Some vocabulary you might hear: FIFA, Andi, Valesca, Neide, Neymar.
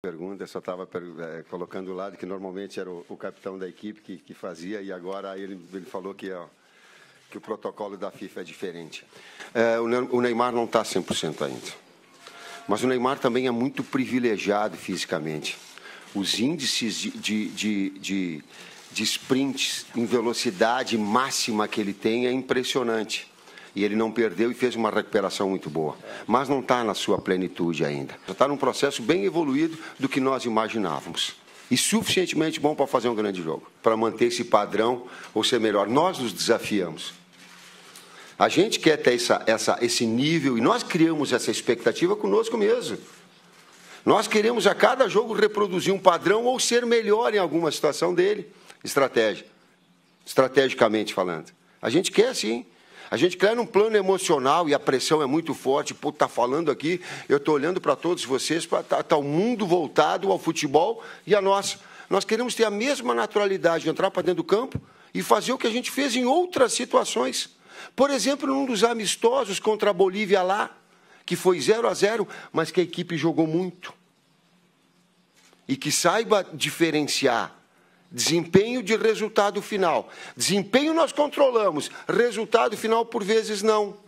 Pergunta, eu só estava colocando o lado que normalmente era o capitão da equipe que fazia, e agora ele falou que o protocolo da FIFA é diferente. O Neymar não está 100% ainda, mas o Neymar também é muito privilegiado fisicamente. Os índices de sprints em velocidade máxima que ele tem é impressionante. E ele não perdeu e fez uma recuperação muito boa. Mas não está na sua plenitude ainda. Já está num processo bem evoluído do que nós imaginávamos. E suficientemente bom para fazer um grande jogo. Para manter esse padrão ou ser melhor. Nós nos desafiamos. A gente quer ter esse nível e nós criamos essa expectativa conosco mesmo. Nós queremos a cada jogo reproduzir um padrão ou ser melhor em alguma situação dele. Estratégia. Estrategicamente falando. A gente quer sim. A gente cria um plano emocional e a pressão é muito forte. Pô, tá falando aqui, eu estou olhando para todos vocês, tá o mundo voltado ao futebol e a nossa. Nós queremos ter a mesma naturalidade de entrar para dentro do campo e fazer o que a gente fez em outras situações. Por exemplo, num dos amistosos contra a Bolívia lá, que foi 0-0, mas que a equipe jogou muito. E que saiba diferenciar. Desempenho de resultado final. Desempenho nós controlamos, resultado final por vezes não.